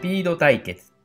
ピード対決